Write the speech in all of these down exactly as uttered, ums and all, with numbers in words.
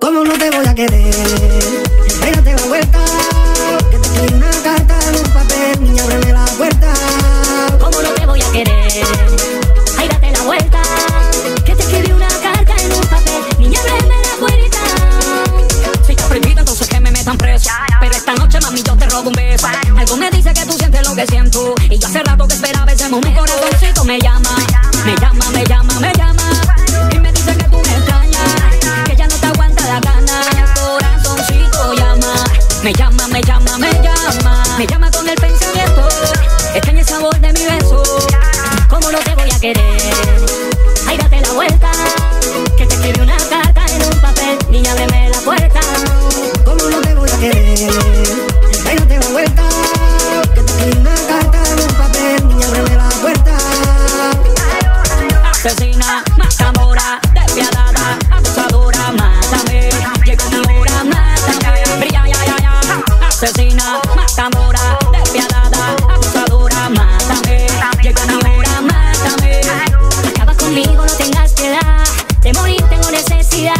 ¿Cómo no te voy a querer? Pégate la vuelta, que te escribí una carta en un papel, niña, ábreme la puerta. ¿Cómo no te voy a querer? Ay, date la vuelta, que te escribí una carta en un papel, niña, ábreme la puerta. Si está prohibido, entonces que me metan presa, pero esta noche, mami, yo te robo un beso. Algo me dice que tú sientes lo que siento, y yo hace rato que esperaba ese momento. Mi corazoncito me llama, me llama, me llama, me llama. Me llama, me llama, me llama, me llama con el pensamiento, extraña el sabor de mi beso. ¿Cómo no te voy a querer? Ay, date la vuelta, que te escribí una carta en un papel, niña, ábreme la puerta. ¿Cómo no te voy a querer? Ay, date la vuelta, que te escribí una carta en un papel, niña, ábreme la puerta. Asesina, matadora, despiadada, abusadora, mátame, llegó mi hora, mátame. Asesina, matadora, despiadada, abusadora, mátame, llegó mi hora, mátame. Acaba conmigo, no tengas piedad, de morir tengo necesidad,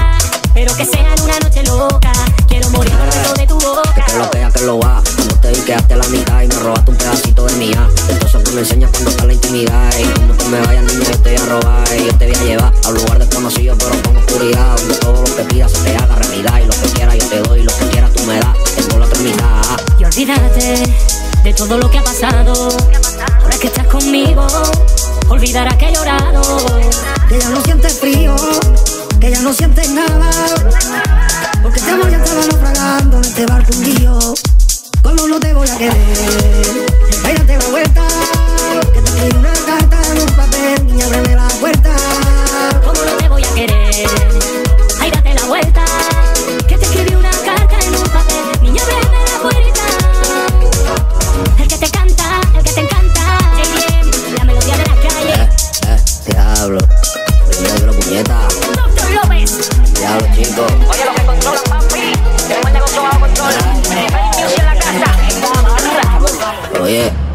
pero que sea en una noche loca, quiero morir dentro de tu boca. Que lo pega, que lo va, cuando te di quedaste a la mitad y me robaste un pedacito de mía. Entonces tú me enseñas cuando está la intimidad y como tú me vayas, niño, yo te voy a robar y yo te voy a llevar a un lugar desconocido pero con oscuridad, donde todo lo que pidas se te haga realidad y lo que quieras yo te doy, lo que quieras tú me das. Y olvídate de todo lo que ha pasado. Ahora que estás conmigo, olvidarás que he llorado. Que ya no sientes frío, que ya no sientes nada, porque te amor ya estaba naufragando en este barco hundido. ¿Cómo no te voy a querer? Pégate la vuelta, que te escribí una carta en un papel, niña, ábreme la puerta. ¿Cómo no te voy a querer? Ay, date la vuelta, que te escribí una carta en un papel, niña, ábreme. El que te canta, el que te encanta, la melodía de la calle. Eh, eh, diablo, negro puñeta. Doctor López. Diablo, chico. Oye, lo que controla, papi. Tengo el negocio bajo control. Fake news en la casa. Oye.